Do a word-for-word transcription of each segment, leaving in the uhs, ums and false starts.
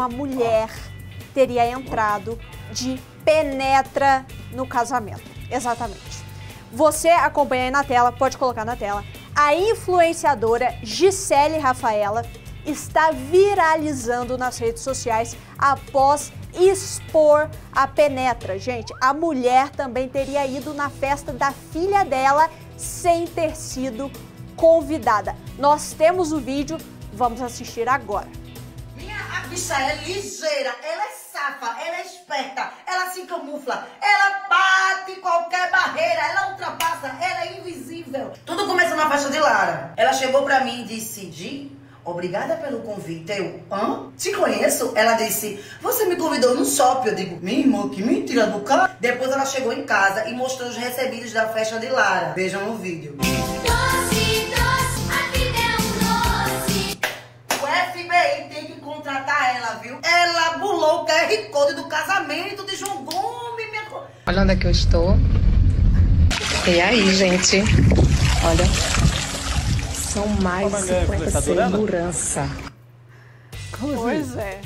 uma mulher teria entrado de penetra no casamento. Exatamente. Você acompanha aí na tela, pode colocar na tela. A influenciadora Gisele Rafaela está viralizando nas redes sociais após expor a penetra. Gente, a mulher também teria ido na festa da filha dela sem ter sido convidada. Nós temos o vídeo, vamos assistir agora. A bicha é ligeira, ela é safa, ela é esperta, ela se camufla, ela bate qualquer barreira, ela ultrapassa, ela é invisível. Tudo começa na festa de Lara. Ela chegou pra mim e disse, Di, obrigada pelo convite. Eu, hã? Te conheço? Ela disse, você me convidou no shopping. Eu digo, minha irmã, que mentira do carro. Depois ela chegou em casa e mostrou os recebidos da festa de Lara. Vejam o vídeo. Ela burlou o Q R Code do casamento de João Gomes. Minha... Olha onde é que eu estou. E aí, gente? Olha. São mais de cinquenta segurança. Pois é.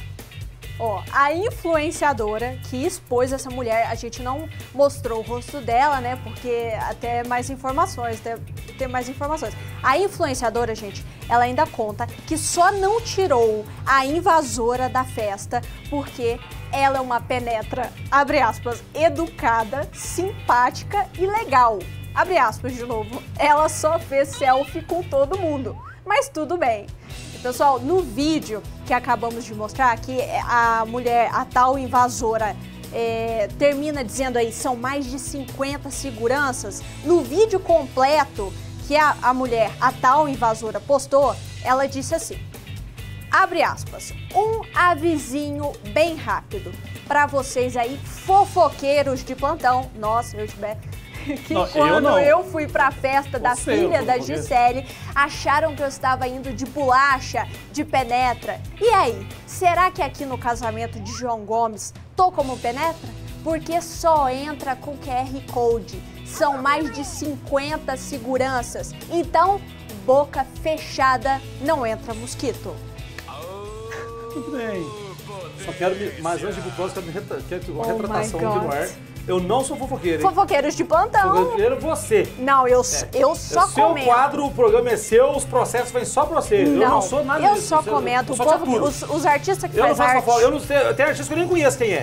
Ó, a influenciadora que expôs essa mulher, a gente não mostrou o rosto dela, né? Porque até mais informações, até ter mais informações. A influenciadora, gente, ela ainda conta que só não tirou a invasora da festa porque ela é uma penetra, abre aspas, educada, simpática e legal. Abre aspas de novo. Ela só fez selfie com todo mundo, mas tudo bem. Pessoal, no vídeo que acabamos de mostrar, que a mulher, a tal invasora, é, termina dizendo aí, são mais de cinquenta seguranças. No vídeo completo que a, a mulher, a tal invasora, postou, ela disse assim, abre aspas, um avisinho bem rápido para vocês aí, fofoqueiros de plantão, nossa, eu tiver... que não, quando eu, não. eu fui pra festa da Você, filha da Gisele, acharam que eu estava indo de bolacha, de penetra. E aí, será que aqui no casamento de João Gomes tô como penetra? Porque só entra com Q R Code. São mais de cinquenta seguranças. Então, boca fechada, não entra mosquito. Muito bem. Só quero, me, mas antes de propósito, quero uma retratação aqui no ar. Eu não sou fofoqueiro, hein? Fofoqueiros de plantão. Fofoqueiro você. Não, eu, é. eu só seu comento. Seu quadro, o programa é seu, os processos vêm só pra você. Não, eu não sou nada eu disso. Eu só comento. Eu, eu só o povo, os, os artistas que eu faz não faço arte... Fofoca, eu não sei, tem artista que eu nem conheço quem é.